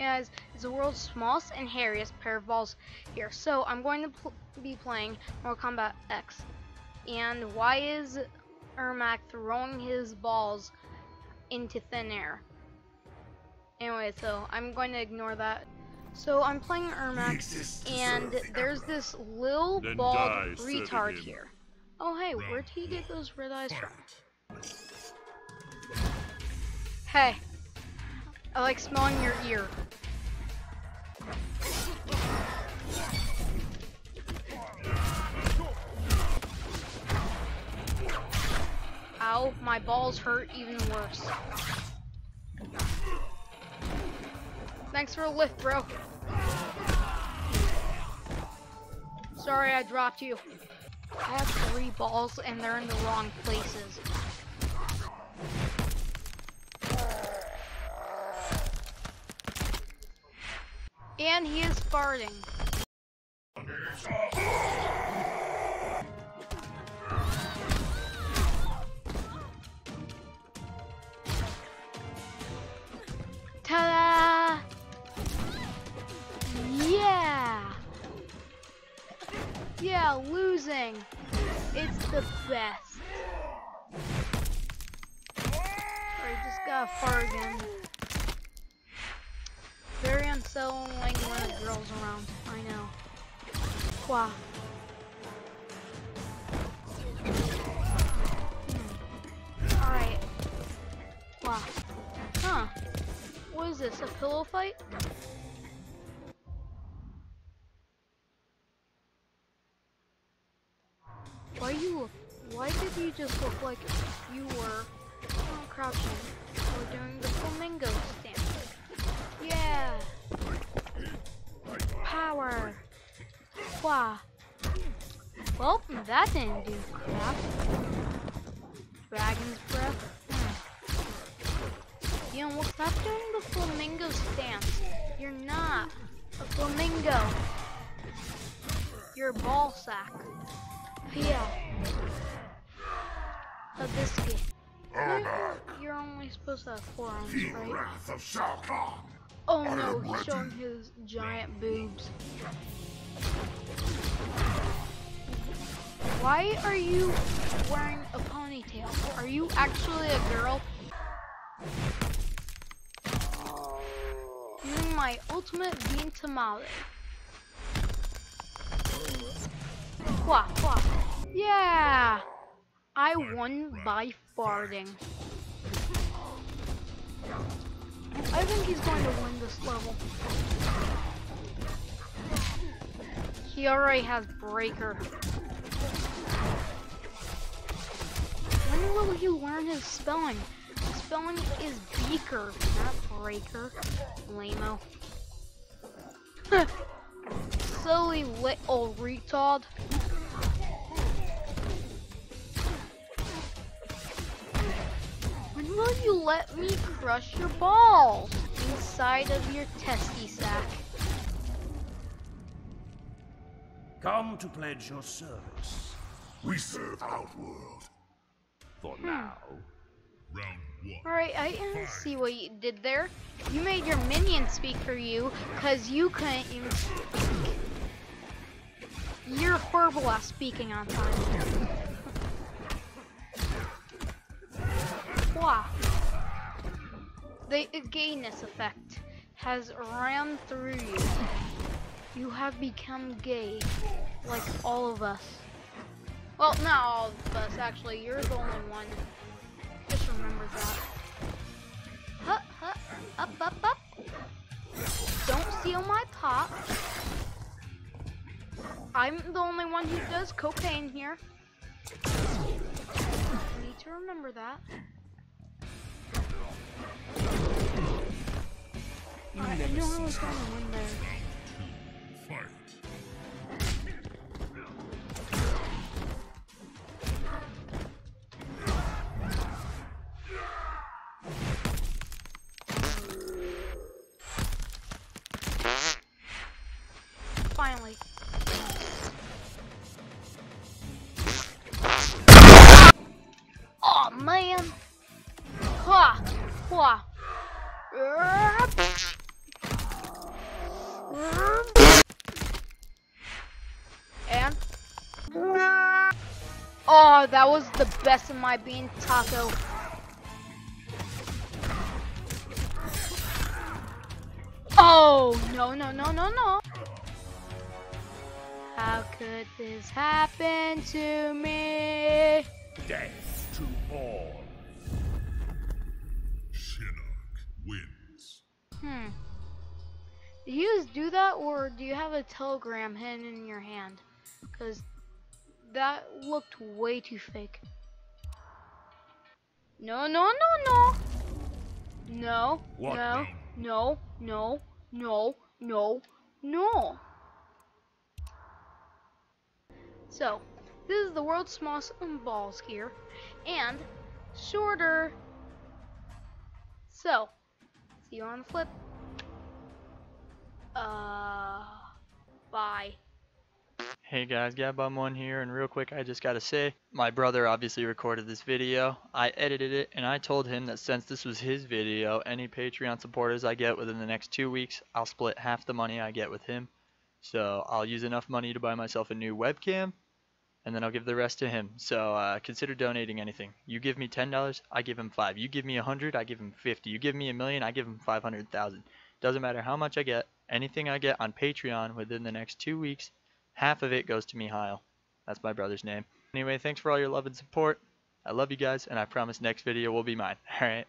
as is the world's smallest and hairiest pair of balls here. So I'm going to be playing Mortal Kombat X. And why is Ermac throwing his balls into thin air? Anyway, so I'm going to ignore that. So I'm playing Ermac, and there's this little bald retard here. Oh hey, where'd he get those red eyes from? Hey, I like smelling your ear. Ow, my balls hurt even worse. Thanks for a lift, bro. Sorry I dropped you. I have 3 balls and they're in the wrong places. And he is farting. Ta-da! Yeah! Yeah, losing. It's the best. Sorry, just got a fart again. Very unsettling when a girl's around. I know. Wow. All right. Wow. Huh? What is this? A pillow fight? Why did you just look like you were crouching or doing the flamingo stance? Yeah! Power! Wow. Well, that didn't do crap. Dragon's breath. You know, stop doing the flamingo stance. You're not a flamingo. You're a ball sack. Yeah. A biscuit. You're only supposed to have 4 arms, right? Wrath of Shao Kahn. Oh no, he's showing his giant boobs. Why are you wearing a ponytail? Are you actually a girl? Doing my ultimate bean tamale. Qua, qua. Yeah! I won by farting. I think he's going to win this level. He already has Breaker. When will he learn his spelling? His spelling is Beaker, not Breaker. Lame-o. Silly little retard. Will you let me crush your balls inside of your testy sack? Come to pledge your service. We serve Outworld. For now. Round 1. Alright, I didn't see what you did there. You made your minion speak for you, cause you couldn't even speak. You're horrible at speaking on time. Wow. The gayness effect has ran through you. You have become gay, like all of us. Well, not all of us, actually. You're the only one. Just remember that. Hup, hup, up, up, up. Don't steal my pop. I'm the only one who does cocaine here. I need to remember that. I don't know who's going to win there. Finally. Oh man. Qua. Qua. Wow, that was the best of my bean taco. Oh, no, no, no, no, no. How could this happen to me? Death to all. Shinnok wins. Do you just do that, or do you have a telegram hidden in your hand? Because that looked way too fake. No, no, no, no. No, what? No, no, no, no, no, no. So, this is the world's smallest balls here, and shorter. So, see you on the flip. Bye. Hey guys, Gabum1 here, and real quick, I just gotta say, my brother obviously recorded this video. I edited it, and I told him that since this was his video, any Patreon supporters I get within the next 2 weeks, I'll split half the money I get with him. So I'll use enough money to buy myself a new webcam, and then I'll give the rest to him. So consider donating anything. You give me $10, I give him $5. You give me $100, I give him $50. You give me $1 million, I give him $500,000. Doesn't matter how much I get. Anything I get on Patreon within the next 2 weeks, half of it goes to Mihail. That's my brother's name. Anyway, thanks for all your love and support. I love you guys, and I promise next video will be mine. All right.